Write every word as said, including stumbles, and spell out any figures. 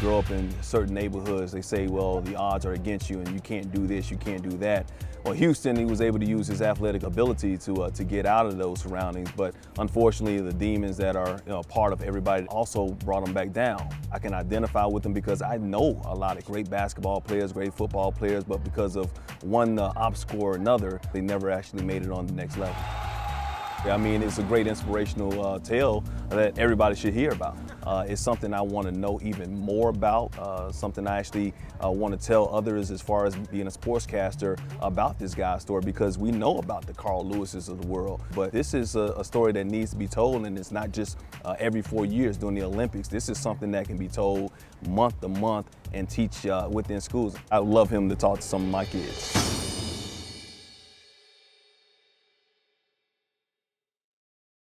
grow up in certain neighborhoods, they say, well, the odds are against you and you can't do this, you can't do that. Well, Houston, he was able to use his athletic ability to, uh, to get out of those surroundings, but unfortunately the demons that are you know, part of everybody also brought him back down. I can identify with him because I know a lot of great basketball players, great football players, but because of one uh, obstacle or another, they never actually made it on the next level. I mean, it's a great inspirational uh, tale that everybody should hear about. Uh, it's something I want to know even more about, uh, something I actually uh, want to tell others as far as being a sportscaster about this guy's story, because we know about the Carl Lewises of the world, but this is a, a story that needs to be told, and it's not just uh, every four years during the Olympics. This is something that can be told month to month and teach uh, within schools. I would love him to talk to some of my kids.